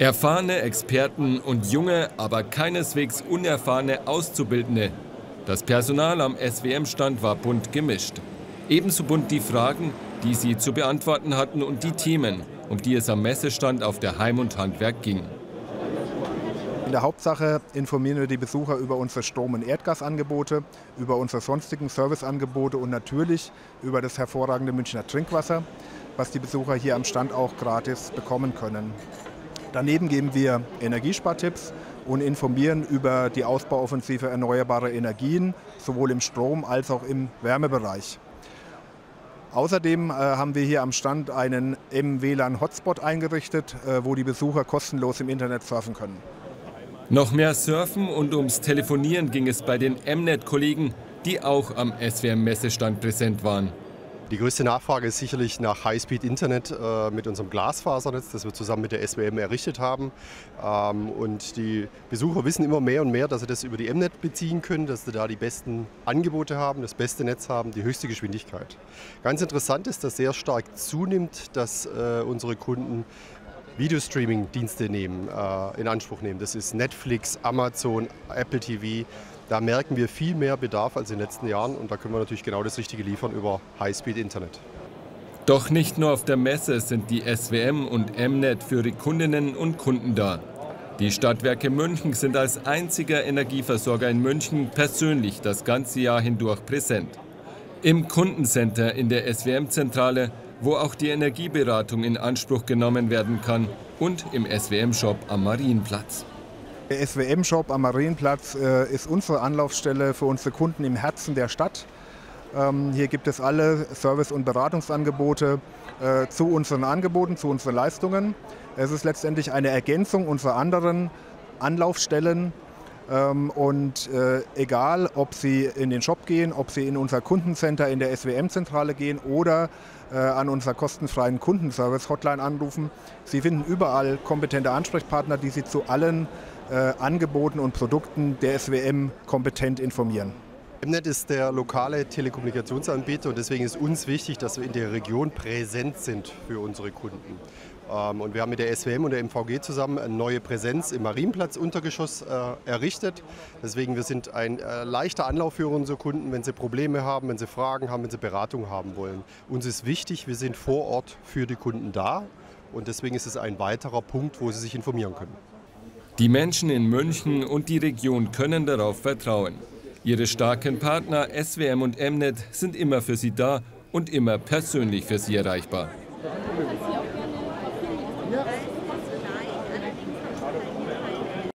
Erfahrene Experten und junge, aber keineswegs unerfahrene Auszubildende. Das Personal am SWM-Stand war bunt gemischt. Ebenso bunt die Fragen, die sie zu beantworten hatten, und die Themen, um die es am Messestand auf der Heim- und Handwerk ging. In der Hauptsache informieren wir die Besucher über unsere Strom- und Erdgasangebote, über unsere sonstigen Serviceangebote und natürlich über das hervorragende Münchner Trinkwasser, was die Besucher hier am Stand auch gratis bekommen können. Daneben geben wir Energiespartipps und informieren über die Ausbauoffensive erneuerbarer Energien, sowohl im Strom- als auch im Wärmebereich. Außerdem haben wir hier am Stand einen M-WLAN-Hotspot eingerichtet, wo die Besucher kostenlos im Internet surfen können. Noch mehr Surfen und ums Telefonieren ging es bei den M-Net-Kollegen, die auch am SWM-Messestand präsent waren. Die größte Nachfrage ist sicherlich nach Highspeed-Internet mit unserem Glasfasernetz, das wir zusammen mit der SWM errichtet haben. Und die Besucher wissen immer mehr und mehr, dass sie das über die M-Net beziehen können, dass sie da die besten Angebote haben, das beste Netz haben, die höchste Geschwindigkeit. Ganz interessant ist, dass sehr stark zunimmt, dass unsere Kunden Videostreaming-Dienste in Anspruch nehmen. Das ist Netflix, Amazon, Apple TV. Da merken wir viel mehr Bedarf als in den letzten Jahren, und da können wir natürlich genau das Richtige liefern über Highspeed-Internet. Doch nicht nur auf der Messe sind die SWM und M-Net für ihre Kundinnen und Kunden da. Die Stadtwerke München sind als einziger Energieversorger in München persönlich das ganze Jahr hindurch präsent. Im Kundencenter in der SWM-Zentrale, wo auch die Energieberatung in Anspruch genommen werden kann, und im SWM-Shop am Marienplatz. Der SWM-Shop am Marienplatz ist unsere Anlaufstelle für unsere Kunden im Herzen der Stadt. Hier gibt es alle Service- und Beratungsangebote zu unseren Angeboten, zu unseren Leistungen. Es ist letztendlich eine Ergänzung unserer anderen Anlaufstellen. Und egal, ob Sie in den Shop gehen, ob Sie in unser Kundencenter in der SWM-Zentrale gehen oder an unserer kostenfreien Kundenservice-Hotline anrufen, Sie finden überall kompetente Ansprechpartner, die Sie zu allen Angeboten und Produkten der SWM kompetent informieren. M-Net ist der lokale Telekommunikationsanbieter, und deswegen ist uns wichtig, dass wir in der Region präsent sind für unsere Kunden. Und wir haben mit der SWM und der MVG zusammen eine neue Präsenz im Marienplatz-Untergeschoss errichtet. Deswegen sind wir ein leichter Anlauf für unsere Kunden, wenn sie Probleme haben, wenn sie Fragen haben, wenn sie Beratung haben wollen. Uns ist wichtig, wir sind vor Ort für die Kunden da, und deswegen ist es ein weiterer Punkt, wo sie sich informieren können. Die Menschen in München und die Region können darauf vertrauen. Ihre starken Partner SWM und M-Net sind immer für Sie da und immer persönlich für Sie erreichbar.